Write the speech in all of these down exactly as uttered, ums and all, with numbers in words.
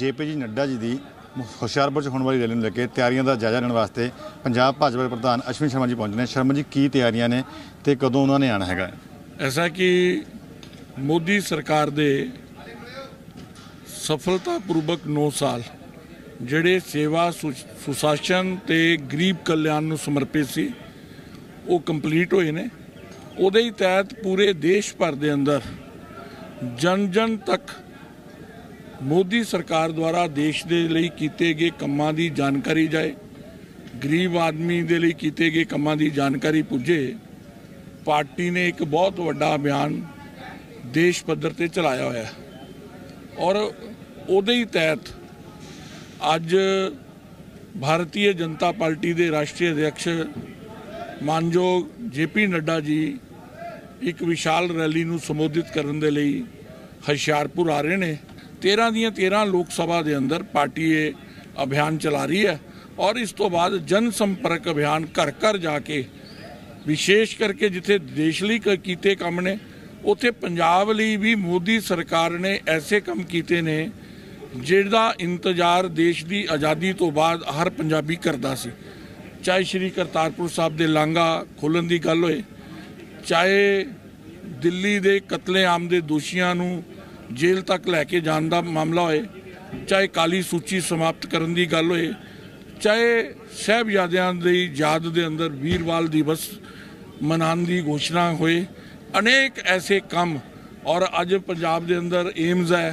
JPG Nadda ji की ਹੁਸ਼ਿਆਰਪੁਰ ਚ होने वाली रैली लेके तैयारियों का जायजा लेने वास्ते पंजाब भाजपा के प्रधान अश्विनी शर्मा जी पहुंचने। शर्मा जी की तैयारियां ने तो कदों उन्होंने आना है? ऐसा कि मोदी सरकार दे सफलतापूर्वक नौ साल जिहड़े सेवा सुशासन ते गरीब कल्याण नूं समर्पित सी वो कंप्लीट होए ने। उहदे ही तहत पूरे देश भर दे अंदर जन जन तक मोदी सरकार द्वारा देश के लिए किए गए कामों की जानकारी जाए, गरीब आदमी के लिए किए गए कामों की जानकारी पुजे। पार्टी ने एक बहुत बड़ा अभियान देश पद्धर से चलाया हुआ और उहदे ही तहत अज भारतीय जनता पार्टी के राष्ट्रीय अध्यक्ष मानयोग जेपी नड्डा जी एक विशाल रैली नूं संबोधित करने के लिए ਹੁਸ਼ਿਆਰਪੁਰ आ रहे हैं। तेरह दियाँ तेरह लोग सभा के अंदर पार्टी ये अभियान चला रही है और इस तो बाद जनसंपर्क अभियान घर घर जाके विशेष करके जिथे देश लई कीते काम ने उत्थे पंजाब लई भी मोदी सरकार ने ऐसे काम कीते ने जिहदा इंतजार देश की आज़ादी तो बाद हर पंजाबी करदा सी। चाहे श्री करतारपुर साहिब दे लांघा खोलण की गल होए, चाहे दिल्ली दे कतलेआम दे दोषियां नूं जेल तक लैके जाने का मामला होए, चाहे काली सूची समाप्त करने की गल होए, चाहे साहबजादियां दी याद दे अंदर वीरवाल दिवस मनाने की घोषणा होए, अनेक ऐसे काम। और अज पंजाब दे अंदर एम्स है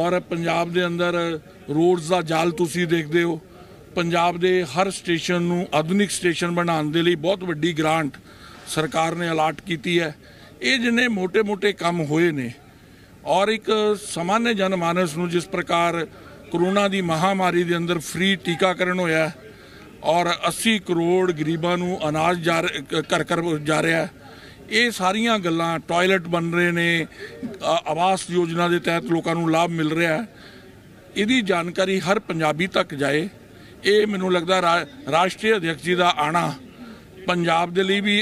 और पंजाब दे अंदर रोड्स का जाल तुसी देखते हो। पंजाब दे हर स्टेशन नूं आधुनिक स्टेशन बनाने के लिए बहुत वड्डी ग्रांट सरकार ने अलाट की है। ये जिन्ने मोटे मोटे काम होए ने और एक सामान्य जनमानस नूं जिस प्रकार कोरोना की महामारी के अंदर फ्री टीकाकरण होया और अस्सी करोड़ गरीबों नूं अनाज जा घर घर जा रहा है, ये सारियां गल्लां। टॉयलेट बन रहे ने, आवास योजना के तहत लोगों नूं लाभ मिल रहा है। इहदी जानकारी हर पंजाबी तक जाए। ये मैनूं लगदा रा राष्ट्रीय अध्यक्ष जी का आना पंजाब के लिए भी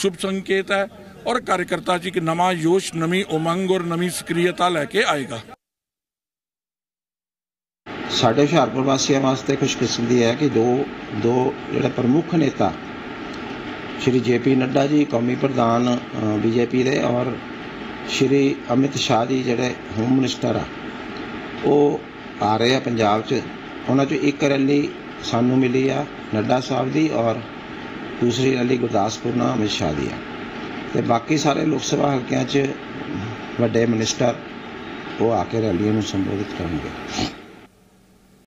शुभ संकेत है और कार्यकर्ता जी एक नवा जोश, नवी उमंग और नवी सक्रियता लेके आएगा। साढ़े ਹੁਸ਼ਿਆਰਪੁਰ वासियों वास्ते खुशकिस्मती है कि दो दो जो प्रमुख नेता श्री जेपी नड्डा जी कौमी प्रधान बीजेपी दे और श्री अमित शाह जी जोड़े होम मिनिस्टर आ आ रहे हैं पंजाब च। उन्हां चों एक रैली सानू मिली आ नड्डा साहब की और दूसरी रैली गुरदासपुर नाल अमित शाह की है। तो बाकी सारे लोग सभा हल्कों च वड्डे मिनिस्टर वो आके रैलियां संबोधित करेंगे।